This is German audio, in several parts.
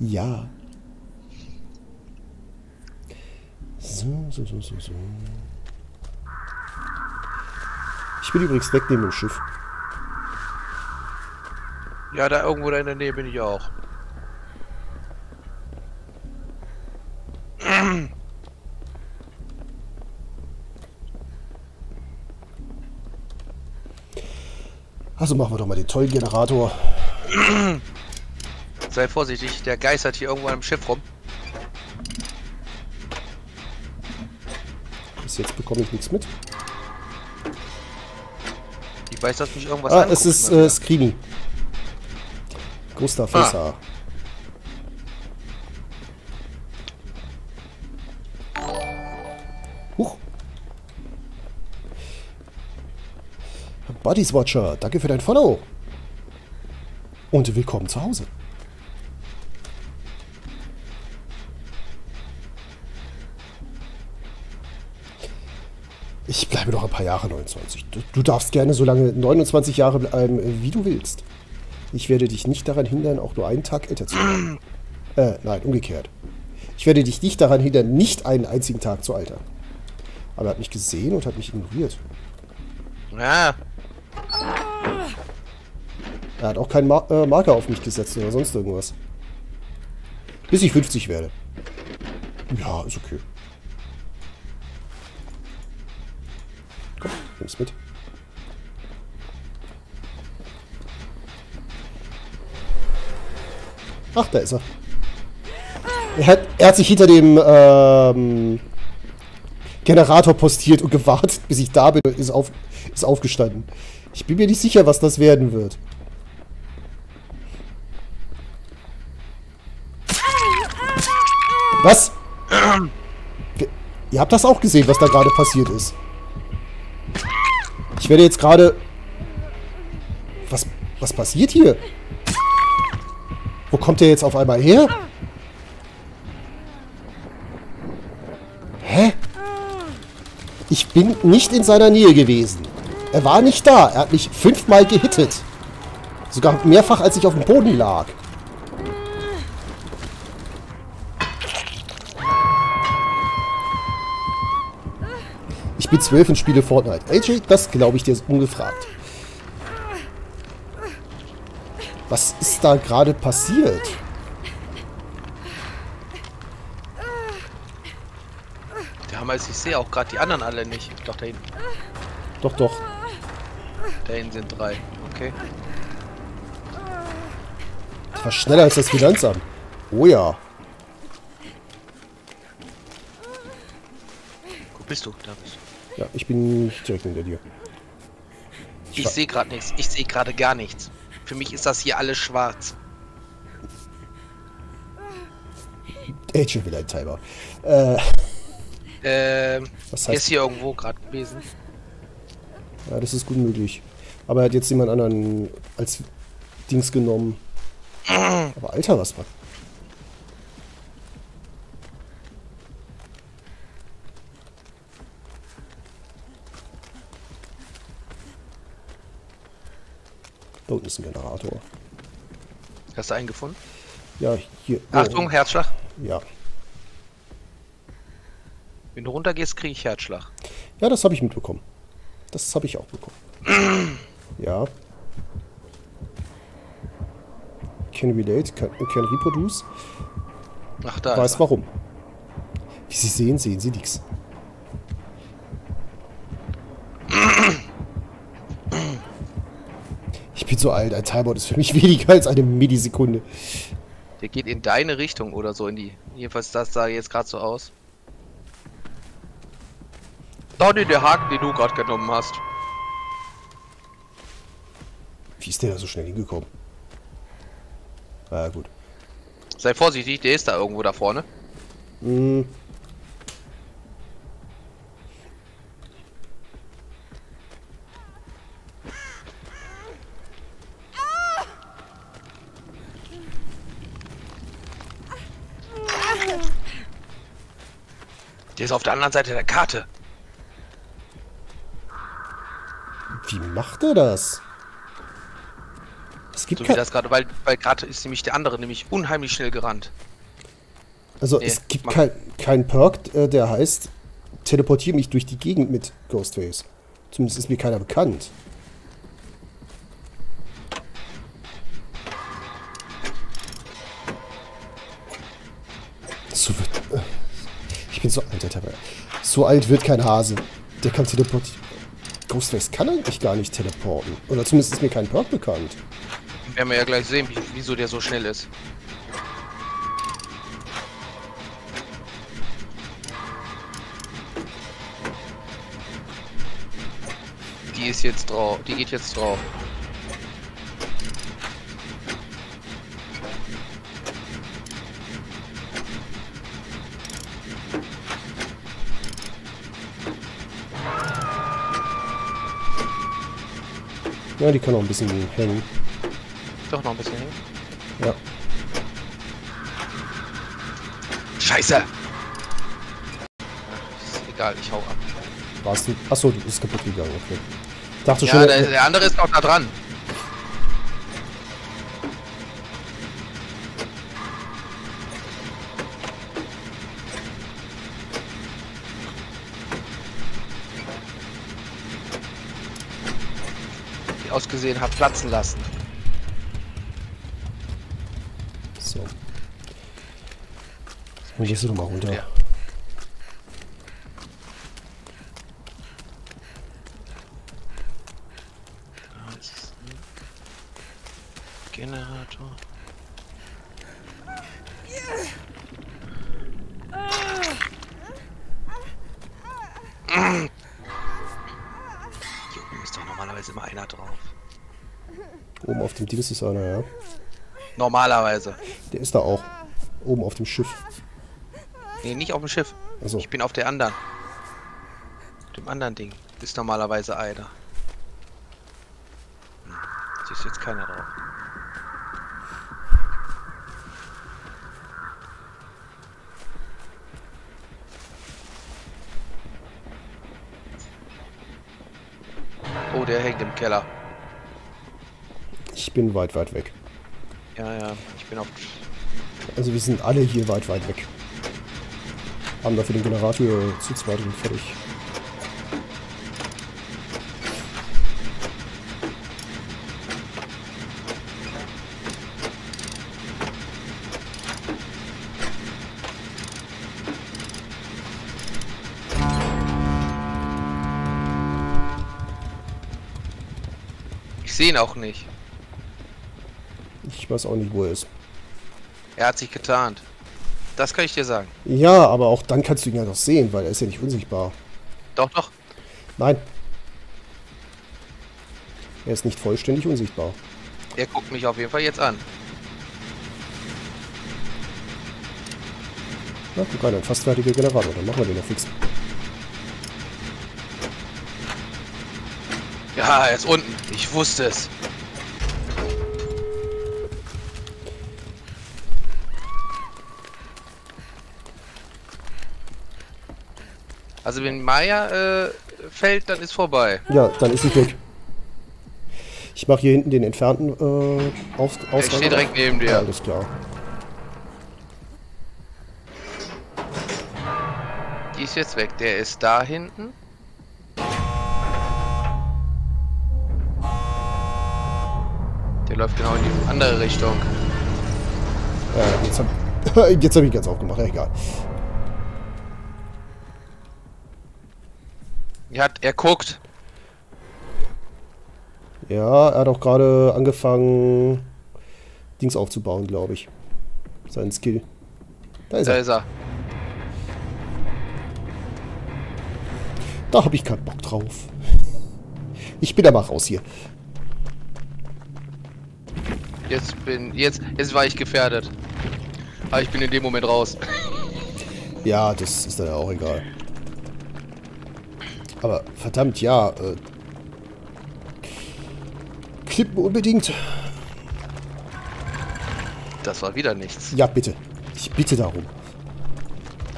Ja. So. Ich will übrigens weg neben dem Schiff. Ja, da irgendwo da in der Nähe bin ich auch. Also machen wir doch mal den tollen Generator. Sei vorsichtig, der geistert hier irgendwo an einem Schiff rum. Bis jetzt bekomme ich nichts mit. Ich weiß, dass mich irgendwas anguckt. Es ist Screamy. Gustav. Huch. Buddies Watcher, danke für dein Follow. Und willkommen zu Hause. Ich bleibe noch ein paar Jahre 29. Du darfst gerne so lange 29 Jahre bleiben, wie du willst. Ich werde dich nicht daran hindern, auch nur einen Tag älter zu werden. Nein, umgekehrt. Ich werde dich nicht daran hindern, nicht einen einzigen Tag zu altern. Aber er hat mich gesehen und hat mich ignoriert. Ja. Er hat auch keinen Marker auf mich gesetzt oder sonst irgendwas. Bis ich 50 werde. Ja, ist okay. Komm, nimm's mit. Ach, da ist er. Er hat sich hinter dem Generator postiert und gewartet, bis ich da bin, und ist aufgestanden. Ich bin mir nicht sicher, was das werden wird. Was? Ihr habt das auch gesehen, was da gerade passiert ist. Ich werde jetzt gerade... Was passiert hier? Wo kommt der jetzt auf einmal her? Hä? Ich bin nicht in seiner Nähe gewesen. Er war nicht da. Er hat mich 5-mal gehittet. Sogar mehrfach, als ich auf dem Boden lag. Ich bin 12 und spiele Fortnite. AJ, das glaube ich dir ungefragt. Was ist da gerade passiert? Damals, ich sehe auch gerade die anderen alle nicht. Doch, da hinten. Doch. Da hinten sind 3. Okay. Das war schneller als das Finanzamt. Oh ja. Wo bist du? Da bist du. Ja, ich bin direkt hinter dir. Ich sehe gerade nichts. Ich sehe gerade gar nichts. Für mich ist das hier alles schwarz. Ey, schon wieder ein Timer. Was heißt? Ist hier irgendwo gerade gewesen. Ja, das ist gut möglich. Aber er hat jetzt jemand anderen als Dings genommen. Aber Alter, was war? Da unten ist ein Generator. Hast du einen gefunden? Ja, hier. Achtung, Herzschlag. Ja. Wenn du runtergehst, kriege ich Herzschlag. Ja, das habe ich mitbekommen. Das habe ich auch bekommen. Ja. Can relate, can reproduce. Ach, da. Weiß warum. Wie Sie sehen, sehen Sie nichts. Ich bin so alt, ein Timeboard ist für mich weniger als eine Millisekunde. Der geht in deine Richtung oder so in die. Jedenfalls das sah jetzt gerade so aus. Doch, ne, der Haken, den du gerade genommen hast. Wie ist der da so schnell hingekommen? Ah, gut. Sei vorsichtig, der ist da irgendwo da vorne. Hm. Der ist auf der anderen Seite der Karte. Wie macht er das? Es gibt so wie das gerade, weil gerade ist nämlich der andere nämlich unheimlich schnell gerannt. Also nee, es gibt kein Perk, der heißt, teleportiere mich durch die Gegend mit Ghostface. Zumindest ist mir keiner bekannt. So wird, ich bin so alt, Alter. So alt wird kein Hase. Der kann teleportieren. Ghostface kann eigentlich gar nicht teleporten. Oder zumindest ist mir kein Perk bekannt. Werden wir ja gleich sehen, wieso der so schnell ist. Die ist jetzt drauf. Die geht jetzt drauf. Ja, die kann auch ein bisschen hängen. Doch noch ein bisschen hängen? Ja. Scheiße! Ist egal, ich hau ab. Warst du? Achso, du bist kaputt gegangen, okay. Dachte ja, schon, der andere ist auch da dran. Die ausgesehen hat platzen lassen. So. Jetzt muss ich jetzt nochmal runter. Ja. Generator. Hier oben ist doch normalerweise immer einer drauf. Oben auf dem Ding ist einer, ja. Normalerweise. Der ist da auch. Oben auf dem Schiff. Nee, nicht auf dem Schiff. Also. Ich bin auf der anderen. Auf dem anderen Ding ist normalerweise einer. Hier ist jetzt keiner drauf. Oh, der hängt im Keller. Ich bin weit, weit weg. Ja, ja, ich bin auch. Also wir sind alle hier weit, weit weg. Haben dafür den Generator zu zweit und fertig. Ich sehe ihn auch nicht. Ich weiß auch nicht, wo er ist. Er hat sich getarnt. Das kann ich dir sagen. Ja, aber auch dann kannst du ihn ja noch sehen, weil er ist ja nicht unsichtbar. Doch, doch. Nein. Er ist nicht vollständig unsichtbar. Er guckt mich auf jeden Fall jetzt an. Na, guck mal, ein fast fertiger Generator. Dann machen wir den noch fix. Ja, er ist unten. Ich wusste es. Also wenn Maya fällt, dann ist vorbei. Ja, dann ist sie weg. Ich mache hier hinten den entfernten Ausgang. Ich stehe direkt neben dir. Ja, alles klar. Die ist jetzt weg. Der ist da hinten. Der läuft genau in die andere Richtung. Jetzt hab ich ganz aufgemacht, ja, egal. Ja, er guckt. Ja, er hat auch gerade angefangen, Dings aufzubauen, glaube ich. Sein Skill. Da ist er. Da ist er. Da hab ich keinen Bock drauf. Ich bin aber raus hier. Jetzt war ich gefährdet. Aber ich bin in dem Moment raus. Ja, das ist dann ja auch egal. Aber verdammt, ja. Klippen unbedingt. Das war wieder nichts. Ja, bitte. Ich bitte darum.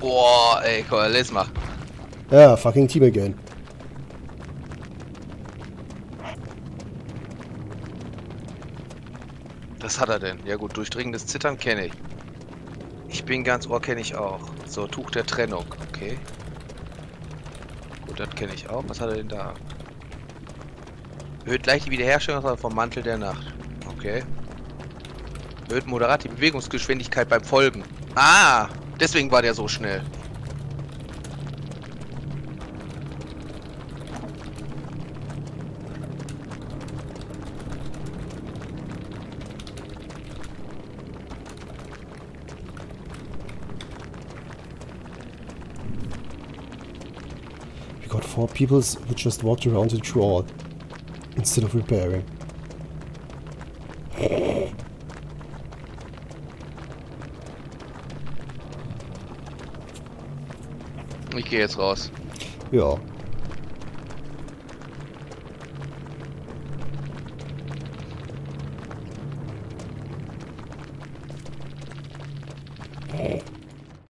Boah, ey, komm, let's mal. Ja, fucking Team again. Was hat er denn? Ja gut, durchdringendes Zittern kenne ich. Ich bin ganz Ohr kenne ich auch. So, Tuch der Trennung. Okay. Gut, das kenne ich auch. Was hat er denn da? Erhöht leicht die Wiederherstellung vom Mantel der Nacht. Okay. Erhöht moderat die Bewegungsgeschwindigkeit beim Folgen. Ah! Deswegen war der so schnell. We got four peoples who just walked around and threw out instead of repairing. Ich gehe jetzt raus. Ja.